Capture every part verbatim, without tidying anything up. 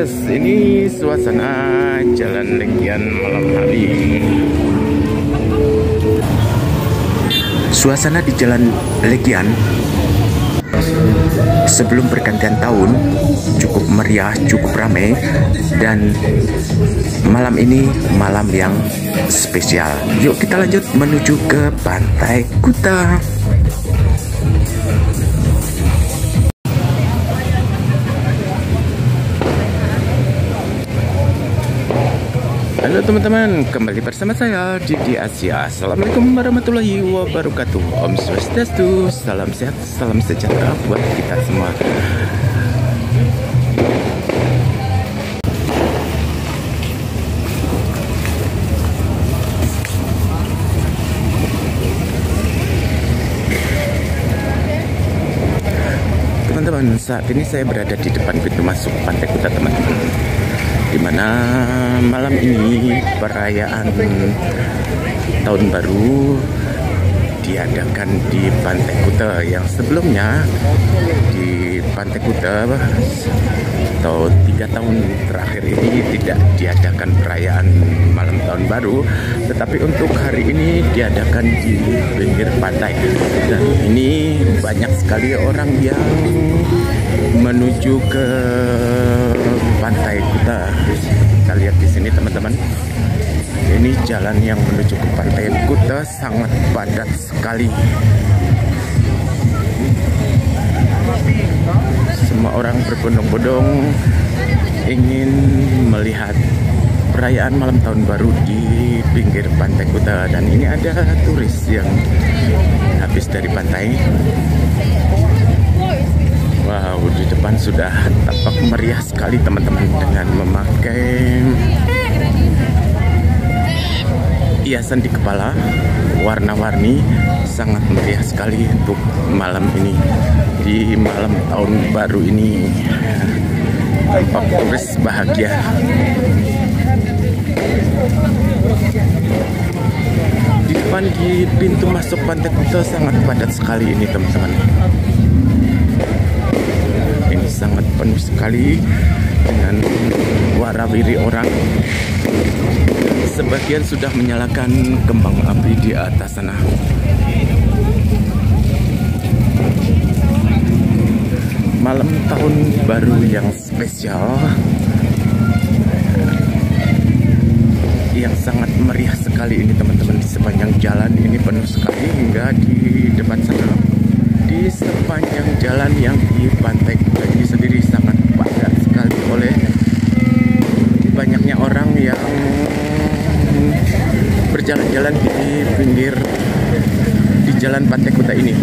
guys, ini suasana Jalan Legian malam hari. Suasana di Jalan Legian sebelum pergantian tahun cukup meriah, cukup ramai, dan malam ini malam yang spesial. Yuk kita lanjut menuju ke Pantai Kuta. Halo teman-teman, kembali bersama saya Didi Asia. Assalamualaikum warahmatullahi wabarakatuh. Om Swastiastu, salam sehat, salam sejahtera buat kita semua. Teman-teman, saat ini saya berada di depan pintu masuk Pantai Kuta, teman-teman, dimana malam ini perayaan tahun baru diadakan di Pantai Kuta. Yang sebelumnya di Pantai Kuta atau tiga tahun terakhir ini tidak diadakan perayaan malam tahun baru, tetapi untuk hari ini diadakan di pinggir pantai, dan ini banyak sekali orang yang menuju ke Pantai Kuta. Kita lihat di sini teman-teman, ini jalan yang menuju ke Pantai Kuta sangat padat sekali. Semua orang berbondong-bondong ingin melihat perayaan malam tahun baru di pinggir Pantai Kuta, dan ini ada turis yang habis dari pantai. Wow, di depan sudah tampak meriah sekali teman-teman, dengan memakai hiasan di kepala warna-warni. Sangat meriah sekali untuk malam ini, di malam tahun baru ini. Tampak turis bahagia. Di depan di pintu masuk Pantai Kuta sangat padat sekali ini teman-teman. Sangat penuh sekali dengan warawiri orang. Sebagian sudah menyalakan kembang api di atas sana. Malam tahun baru yang spesial, yang sangat meriah sekali ini teman-teman. Di sepanjang jalan ini penuh sekali hingga di depan sana. Di sepanjang jalan yang di Pantai Kuta ini sendiri sangat padat sekali oleh banyaknya orang yang berjalan-jalan di pinggir di jalan Pantai Kuta ini.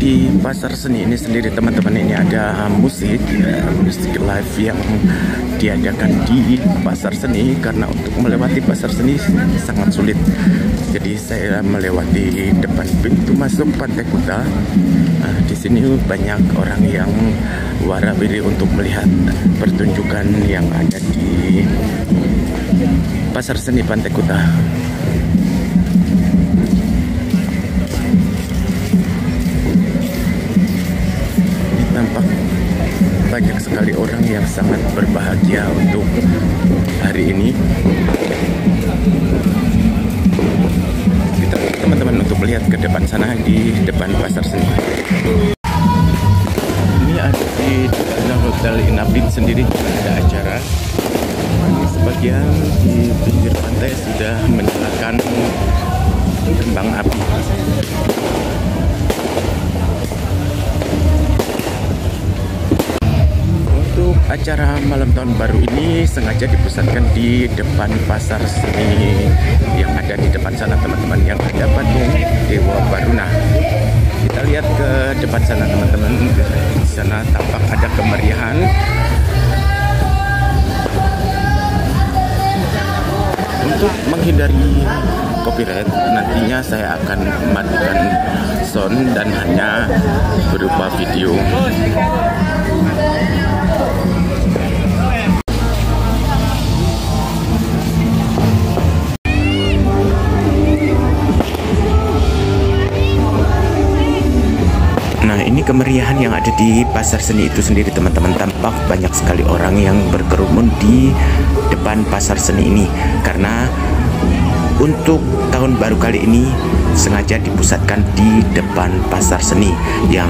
Di Pasar Seni ini sendiri teman-teman, ini ada musik musik live yang diadakan di Pasar Seni, karena untuk melewati Pasar Seni sangat sulit. Jadi saya melewati depan pintu masuk Pantai Kuta. Nah, di sini banyak orang yang warawiri untuk melihat pertunjukan yang ada di Pasar Seni Pantai Kuta. Tampak banyak sekali orang yang sangat berbahagia untuk hari ini. Kita teman-teman untuk melihat ke depan sana di depan Pasar Seni. Ini ada di dalam hotel Inabin sendiri ada acara. Ini sebagian di pinggir pantai sudah menyalakan kembang api. Acara malam tahun baru ini sengaja dipusatkan di depan Pasar Seni yang ada di depan sana teman-teman, yang ada patung Dewa Baruna. Kita lihat ke depan sana teman-teman, di sana tampak ada kemeriahan. Untuk menghindari copyright, nantinya saya akan matikan sound dan hanya berupa video. Nah, ini kemeriahan yang ada di Pasar Seni itu sendiri, teman-teman. Tampak banyak sekali orang yang berkerumun di depan Pasar Seni ini karena untuk tahun baru kali ini sengaja dipusatkan di depan Pasar Seni, yang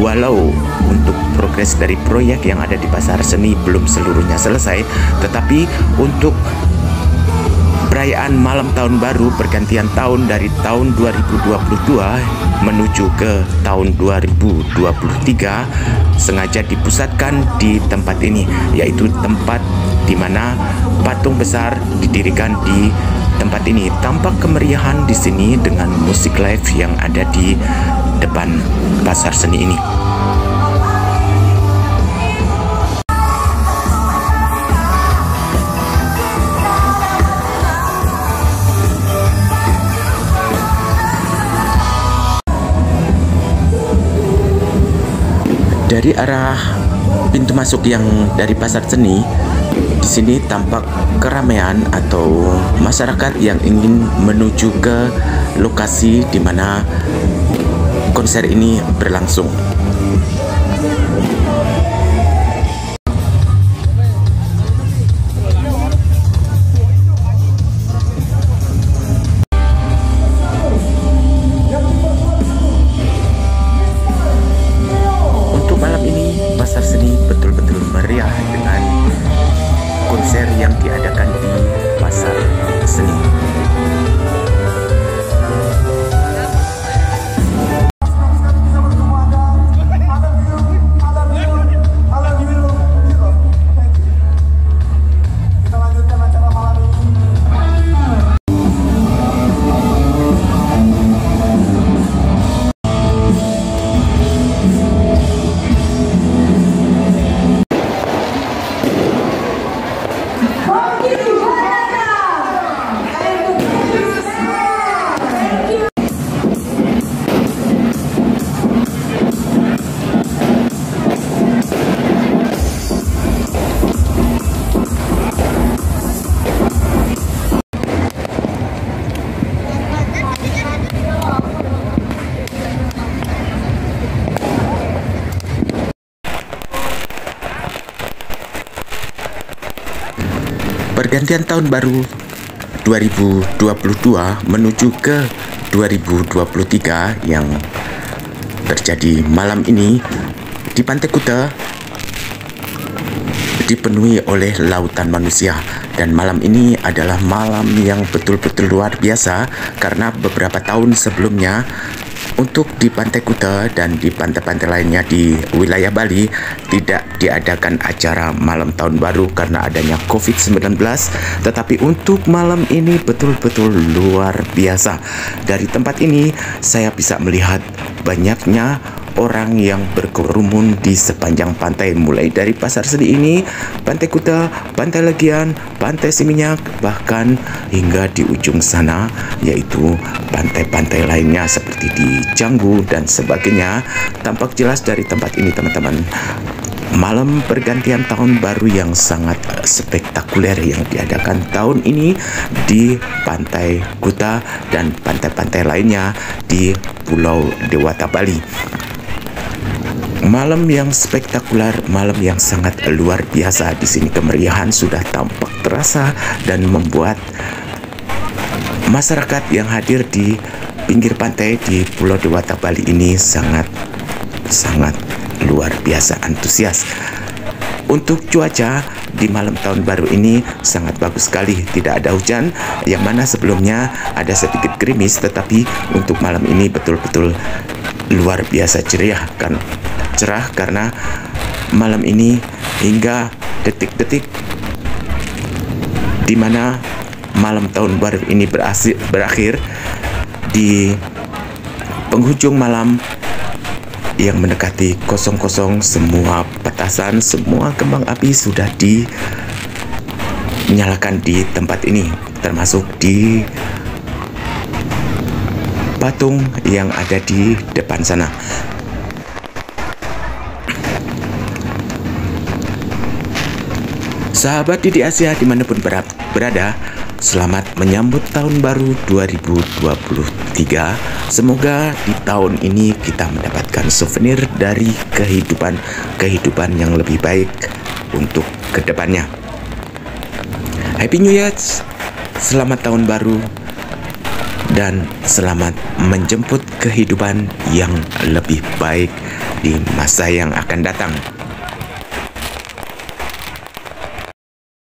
walau untuk progres dari proyek yang ada di Pasar Seni belum seluruhnya selesai, tetapi untuk perayaan malam tahun baru pergantian tahun dari tahun dua ribu dua puluh dua menuju ke tahun dua ribu dua puluh tiga sengaja dipusatkan di tempat ini, yaitu tempat di mana patung besar didirikan di tempat ini. Tampak kemeriahan di sini dengan musik live yang ada di depan Pasar Seni ini. Dari arah pintu masuk yang dari Pasar Seni, di sini tampak keramaian atau masyarakat yang ingin menuju ke lokasi di mana konser ini berlangsung. Pergantian tahun baru dua ribu dua puluh dua menuju ke dua ribu dua puluh tiga yang terjadi malam ini di Pantai Kuta dipenuhi oleh lautan manusia, dan malam ini adalah malam yang betul-betul luar biasa karena beberapa tahun sebelumnya untuk di Pantai Kuta dan di pantai-pantai lainnya di wilayah Bali tidak diadakan acara malam tahun baru karena adanya COVID sembilan belas, tetapi untuk malam ini betul-betul luar biasa. Dari tempat ini saya bisa melihat banyaknya orang yang berkerumun di sepanjang pantai, mulai dari Pasar Seni ini, Pantai Kuta, Pantai Legian, Pantai Seminyak, bahkan hingga di ujung sana yaitu pantai-pantai lainnya seperti di Canggu dan sebagainya. Tampak jelas dari tempat ini, teman-teman, malam pergantian tahun baru yang sangat spektakuler yang diadakan tahun ini di Pantai Kuta dan pantai-pantai lainnya di Pulau Dewata, Bali. Malam yang spektakuler, malam yang sangat luar biasa. Di sini kemeriahan sudah tampak terasa dan membuat masyarakat yang hadir di pinggir pantai di Pulau Dewata, Bali ini sangat sangat luar biasa antusias. Untuk cuaca di malam tahun baru ini sangat bagus sekali, tidak ada hujan, yang mana sebelumnya ada sedikit gerimis, tetapi untuk malam ini betul-betul luar biasa ceria kan cerah karena malam ini hingga detik-detik di mana malam tahun baru ini berakhir, berakhir di penghujung malam yang mendekati kosong-kosong, semua petasan, semua kembang api sudah dinyalakan di tempat ini, termasuk di patung yang ada di depan sana. Sahabat Didi Asia dimanapun berada, selamat menyambut tahun baru dua ribu dua puluh tiga. Semoga di tahun ini kita mendapatkan souvenir dari kehidupan-kehidupan yang lebih baik untuk kedepannya. Happy New Year, selamat tahun baru, dan selamat menjemput kehidupan yang lebih baik di masa yang akan datang.